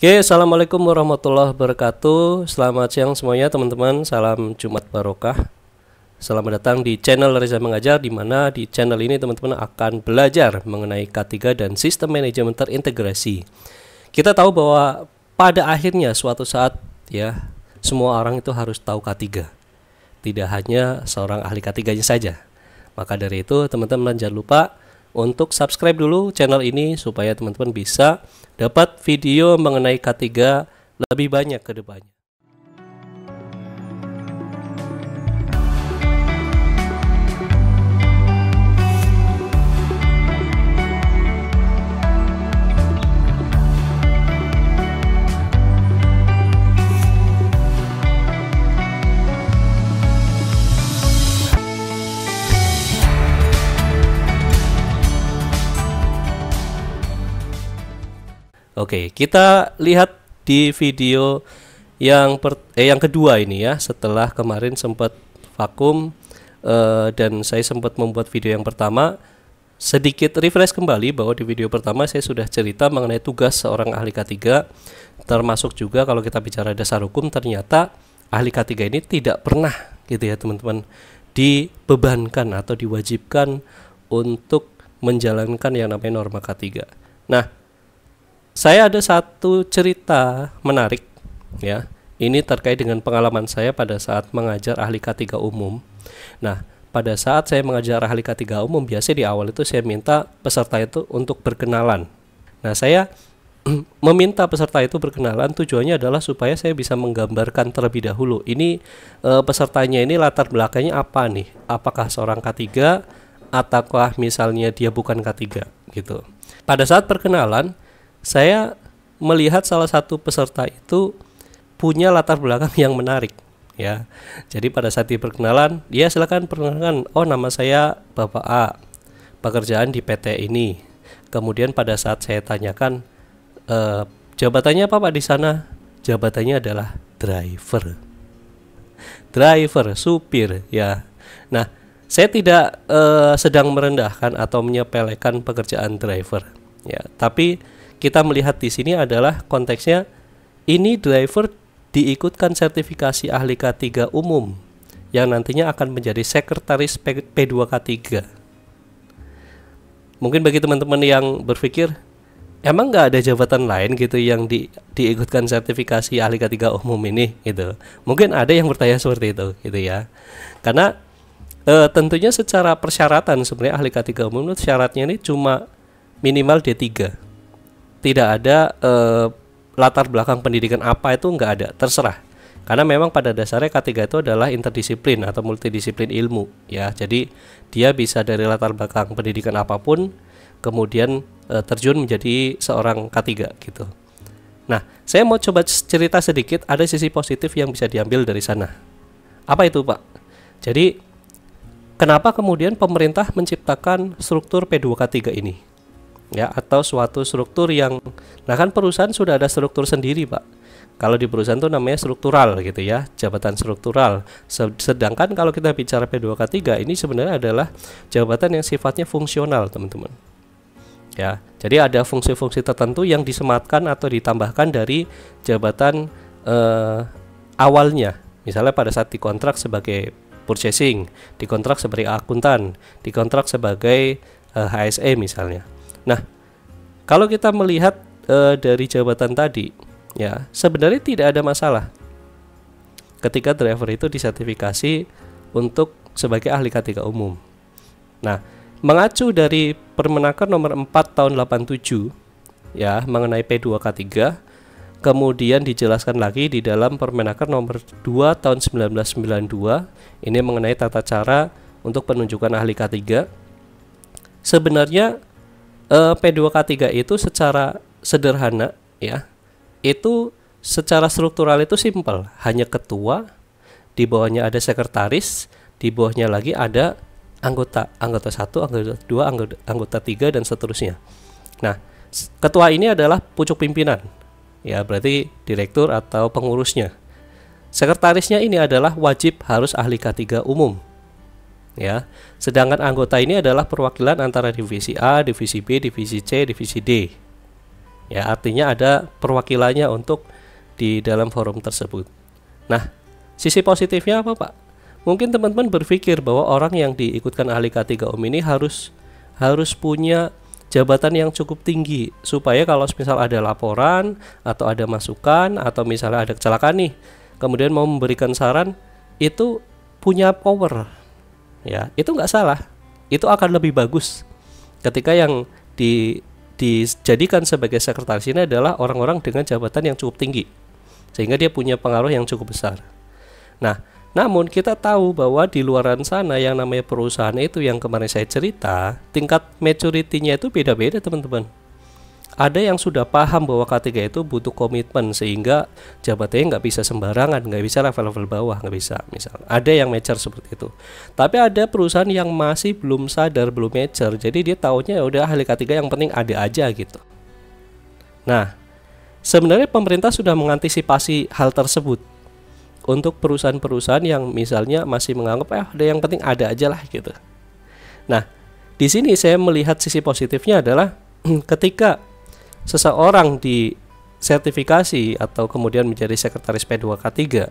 Oke, assalamualaikum warahmatullahi wabarakatuh. Selamat siang semuanya teman-teman. Salam Jumat Barokah. Selamat datang di channel Reza Mengajar, dimana di channel ini teman-teman akan belajar mengenai K3 dan sistem manajemen terintegrasi. Kita tahu bahwa pada akhirnya suatu saat ya semua orang itu harus tahu K3. Tidak hanya seorang ahli K3-nya saja. Maka dari itu teman-teman jangan lupa untuk subscribe dulu channel ini supaya teman-teman bisa dapat video mengenai K3 lebih banyak ke depannya. Oke, kita lihat di video yang kedua ini ya. Setelah kemarin sempat vakum dan saya sempat membuat video yang pertama, sedikit refresh kembali bahwa di video pertama saya sudah cerita mengenai tugas seorang ahli K3, termasuk juga kalau kita bicara dasar hukum, ternyata ahli K3 ini tidak pernah gitu ya teman-teman dibebankan atau diwajibkan untuk menjalankan yang namanya norma K3. Nah, saya ada satu cerita menarik ya. Ini terkait dengan pengalaman saya pada saat mengajar ahli K3 umum. Nah, pada saat saya mengajar ahli K3 umum, biasanya di awal itu saya minta peserta itu untuk berkenalan. Nah, saya meminta peserta itu berkenalan, tujuannya adalah supaya saya bisa menggambarkan terlebih dahulu. Ini pesertanya ini latar belakangnya apa nih? Apakah seorang K3 ataukah misalnya dia bukan K3 gitu. Pada saat perkenalan, saya melihat salah satu peserta itu punya latar belakang yang menarik ya. Jadi pada saat diperkenalan, dia silakan perkenalkan, oh nama saya Bapak A, pekerjaan di PT ini. Kemudian pada saat saya tanyakan, jabatannya apa Pak di sana? Jabatannya adalah driver. Driver, supir ya. Nah, saya tidak sedang merendahkan atau menyepelekan pekerjaan driver ya, tapi kita melihat di sini adalah konteksnya ini driver diikutkan sertifikasi ahli K3 umum yang nantinya akan menjadi sekretaris P2K3. Mungkin bagi teman-teman yang berpikir emang nggak ada jabatan lain gitu yang diikutkan sertifikasi ahli K3 umum ini gitu. Mungkin ada yang bertanya seperti itu gitu ya. Karena tentunya secara persyaratan sebenarnya ahli K3 umum itu syaratnya ini cuma minimal D3. Tidak ada latar belakang pendidikan apa itu nggak ada, terserah. Karena memang pada dasarnya K3 itu adalah interdisiplin atau multidisiplin ilmu ya. Jadi dia bisa dari latar belakang pendidikan apapun kemudian terjun menjadi seorang K3 gitu. Nah, saya mau coba cerita sedikit, ada sisi positif yang bisa diambil dari sana. Apa itu Pak? Jadi kenapa kemudian pemerintah menciptakan struktur P2K3 ini? Ya, atau suatu struktur yang, nah kan perusahaan sudah ada struktur sendiri Pak. Kalau di perusahaan itu namanya struktural gitu ya, jabatan struktural. Sedangkan kalau kita bicara P2K3 ini sebenarnya adalah jabatan yang sifatnya fungsional teman-teman ya. Jadi ada fungsi-fungsi tertentu yang disematkan atau ditambahkan dari jabatan awalnya. Misalnya pada saat dikontrak sebagai purchasing, dikontrak sebagai akuntan, dikontrak sebagai HSE misalnya. Nah, kalau kita melihat dari jabatan tadi, ya sebenarnya tidak ada masalah ketika driver itu disertifikasi untuk sebagai ahli K3 umum. Nah, mengacu dari Permenaker nomor 4 tahun 87 ya mengenai P2K3, kemudian dijelaskan lagi di dalam Permenaker nomor 2 tahun 1992 ini mengenai tata cara untuk penunjukan ahli K3. Sebenarnya P2K3 itu secara sederhana ya, itu secara struktural itu simpel, hanya ketua, di bawahnya ada sekretaris, di bawahnya lagi ada anggota, anggota 1, anggota 2, anggota 3 dan seterusnya. Nah, ketua ini adalah pucuk pimpinan ya, berarti direktur atau pengurusnya. Sekretarisnya ini adalah wajib harus ahli K3 umum ya. Sedangkan anggota ini adalah perwakilan antara divisi A, divisi B, divisi C, divisi D ya, artinya ada perwakilannya untuk di dalam forum tersebut. Nah, sisi positifnya apa, Pak? Mungkin teman-teman berpikir bahwa orang yang diikutkan ahli K3 UM ini harus punya jabatan yang cukup tinggi, supaya kalau misal ada laporan atau ada masukan atau misalnya ada kecelakaan nih, kemudian mau memberikan saran, itu punya power. Ya, itu nggak salah. Itu akan lebih bagus ketika yang dijadikan sebagai sekretaris ini adalah orang-orang dengan jabatan yang cukup tinggi, sehingga dia punya pengaruh yang cukup besar. Nah, namun kita tahu bahwa di luaran sana yang namanya perusahaan itu yang kemarin saya cerita, tingkat maturity-nya itu beda-beda, teman-teman. Ada yang sudah paham bahwa K3 itu butuh komitmen, sehingga jabatannya nggak bisa sembarangan, nggak bisa level-level bawah, nggak bisa. Misal ada yang mature seperti itu. Tapi ada perusahaan yang masih belum sadar, belum mature, jadi dia taunya ya udah ahli K3 yang penting ada aja gitu. Nah, sebenarnya pemerintah sudah mengantisipasi hal tersebut untuk perusahaan-perusahaan yang misalnya masih menganggap ada yang penting ada aja lah gitu. Nah, di sini saya melihat sisi positifnya adalah ketika seseorang disertifikasi atau kemudian menjadi sekretaris P2K3,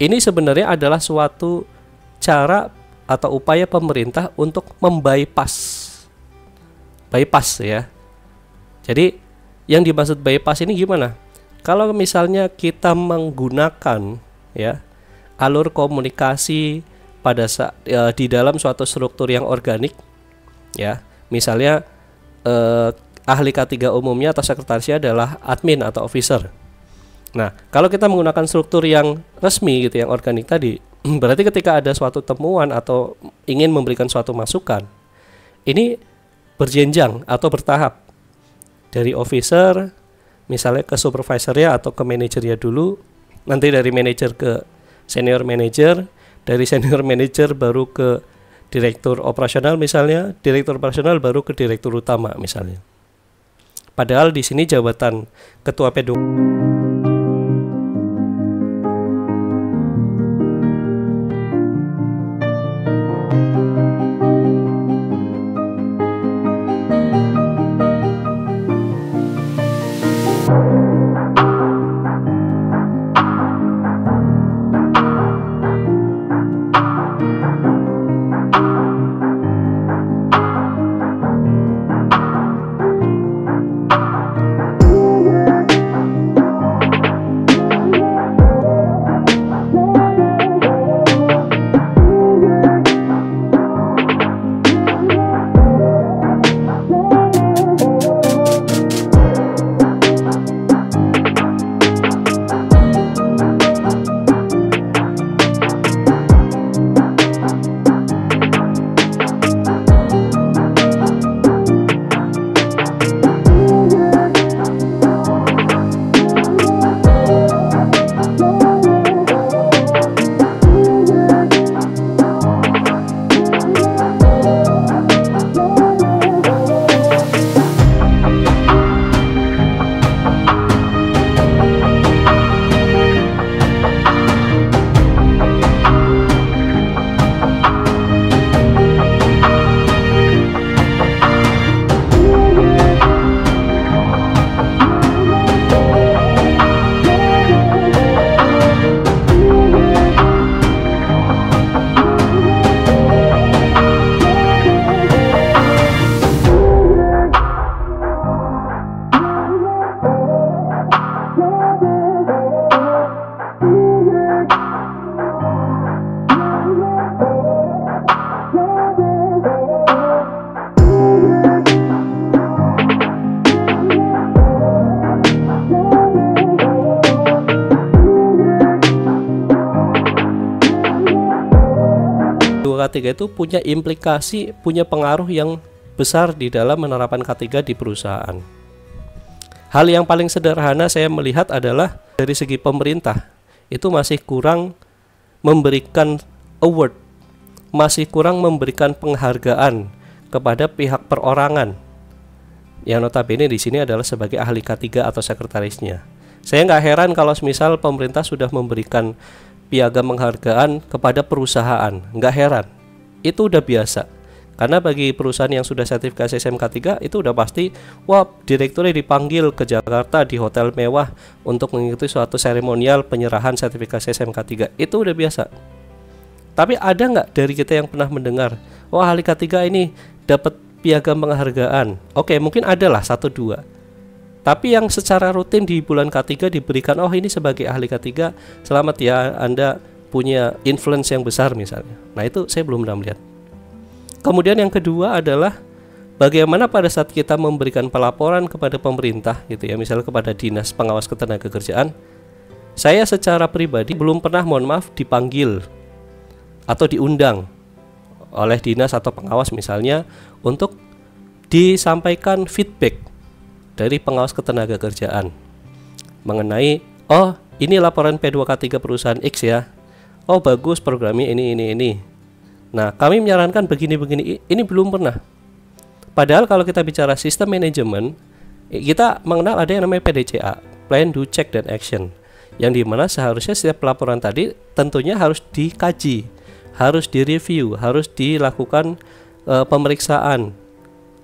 ini sebenarnya adalah suatu cara atau upaya pemerintah untuk bypass ya. Jadi yang dimaksud bypass ini gimana? Kalau misalnya kita menggunakan ya alur komunikasi pada saat di dalam suatu struktur yang organik ya, misalnya ahli K3 umumnya atau sekretarisnya adalah admin atau officer. Nah, kalau kita menggunakan struktur yang resmi gitu, yang organik tadi, berarti ketika ada suatu temuan atau ingin memberikan suatu masukan, ini berjenjang atau bertahap dari officer misalnya ke supervisornya atau ke manajernya dulu, nanti dari manajer ke senior manager, dari senior manager baru ke direktur operasional misalnya, direktur operasional baru ke direktur utama misalnya. Padahal di sini jabatan ketua P2K3 K3 itu punya implikasi, punya pengaruh yang besar di dalam menerapkan K3 di perusahaan. Hal yang paling sederhana saya melihat adalah dari segi pemerintah itu masih kurang memberikan award, masih kurang memberikan penghargaan kepada pihak perorangan yang notabene di sini adalah sebagai ahli K3 atau sekretarisnya. Saya nggak heran kalau misal pemerintah sudah memberikan piagam penghargaan kepada perusahaan, nggak heran, itu udah biasa. Karena bagi perusahaan yang sudah sertifikasi SMK3 itu udah pasti, wah, direkturnya dipanggil ke Jakarta di hotel mewah untuk mengikuti suatu seremonial penyerahan sertifikasi SMK3. Itu udah biasa. Tapi ada nggak dari kita yang pernah mendengar, wah, ahli K3 ini dapat piagam penghargaan? Oke, mungkin adalah 1-2. Tapi yang secara rutin di bulan K3 diberikan, oh, ini sebagai ahli K3 selamat ya, Anda punya influence yang besar misalnya. Nah, itu saya belum pernah melihat. Kemudian yang kedua adalah bagaimana pada saat kita memberikan pelaporan kepada pemerintah gitu ya, misalnya kepada Dinas Pengawas Ketenagakerjaan. Saya secara pribadi belum pernah, mohon maaf, dipanggil atau diundang oleh dinas atau pengawas misalnya untuk disampaikan feedback dari pengawas ketenagakerjaan mengenai, oh, ini laporan P2K3 perusahaan X ya, oh, bagus programnya ini. Nah, kami menyarankan begini-begini, ini belum pernah. Padahal kalau kita bicara sistem manajemen, kita mengenal ada yang namanya PDCA, Plan, Do, Check, dan Action, yang dimana seharusnya setiap pelaporan tadi tentunya harus dikaji, harus direview, harus dilakukan pemeriksaan.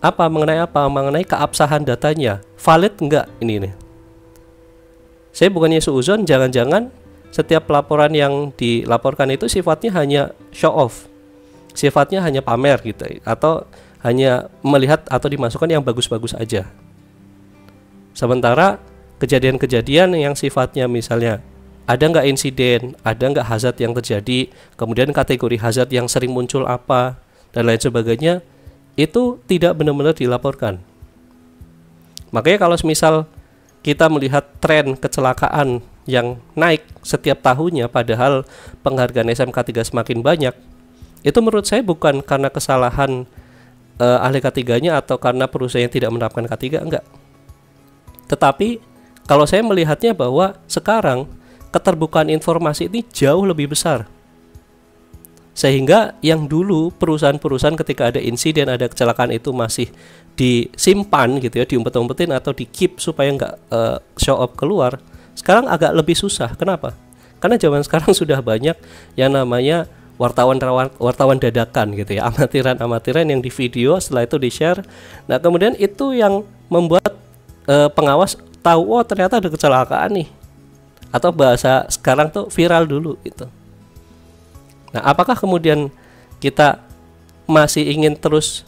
Apa? Mengenai keabsahan datanya, valid enggak ini. Saya bukannya seuzon, jangan-jangan setiap laporan yang dilaporkan itu sifatnya hanya show off, sifatnya hanya pamer gitu, atau hanya melihat atau dimasukkan yang bagus-bagus aja. Sementara kejadian-kejadian yang sifatnya misalnya ada nggak insiden, ada nggak hazard yang terjadi, kemudian kategori hazard yang sering muncul apa, dan lain sebagainya, itu tidak benar-benar dilaporkan. Makanya kalau misal kita melihat tren kecelakaan yang naik setiap tahunnya, padahal penghargaan SMK3 semakin banyak, itu menurut saya bukan karena kesalahan ahli K3-nya atau karena perusahaan yang tidak menerapkan K3, enggak. Tetapi kalau saya melihatnya bahwa sekarang keterbukaan informasi ini jauh lebih besar. Sehingga yang dulu perusahaan-perusahaan ketika ada insiden, ada kecelakaan itu masih disimpan gitu ya, diumpet-umpetin atau di-keep supaya nggak show up keluar. Sekarang agak lebih susah. Kenapa? Karena zaman sekarang sudah banyak yang namanya wartawan dadakan gitu ya, amatiran yang di video setelah itu di share. Nah, kemudian itu yang membuat pengawas tahu, oh, ternyata ada kecelakaan nih, atau bahasa sekarang tuh viral dulu gitu. Nah, apakah kemudian kita masih ingin terus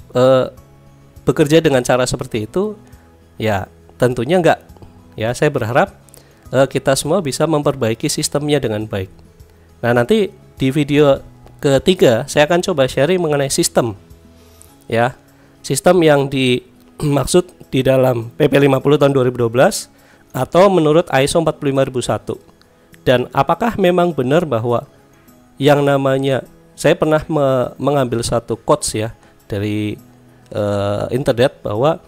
bekerja dengan cara seperti itu? Ya, tentunya enggak ya. Saya berharap kita semua bisa memperbaiki sistemnya dengan baik. Nah, nanti di video ketiga saya akan coba sharing mengenai sistem ya, sistem yang dimaksud di dalam PP 50 tahun 2012 atau menurut ISO 45001, dan apakah memang benar bahwa yang namanya, saya pernah mengambil satu quotes ya dari internet, bahwa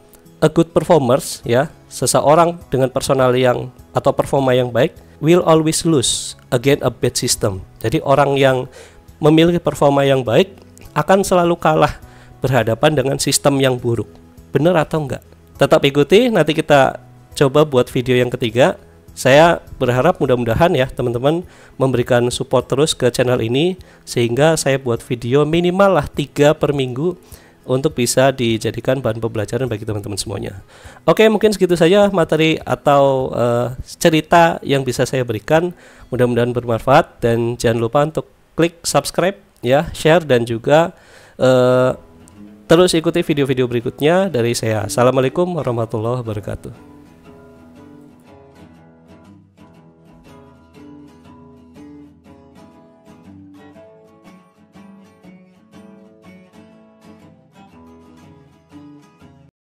a good performers ya, seseorang dengan personal yang atau performa yang baik will always lose against a bad system. Jadi orang yang memiliki performa yang baik akan selalu kalah berhadapan dengan sistem yang buruk. Benar atau enggak? Tetap ikuti, nanti kita coba buat video yang ketiga. Saya berharap mudah-mudahan ya teman-teman memberikan support terus ke channel ini, sehingga saya buat video minimal lah 3 per minggu untuk bisa dijadikan bahan pembelajaran bagi teman-teman semuanya. Oke, mungkin segitu saja materi atau cerita yang bisa saya berikan. Mudah-mudahan bermanfaat, dan jangan lupa untuk klik subscribe ya, share, dan juga terus ikuti video-video berikutnya dari saya. Assalamualaikum warahmatullahi wabarakatuh.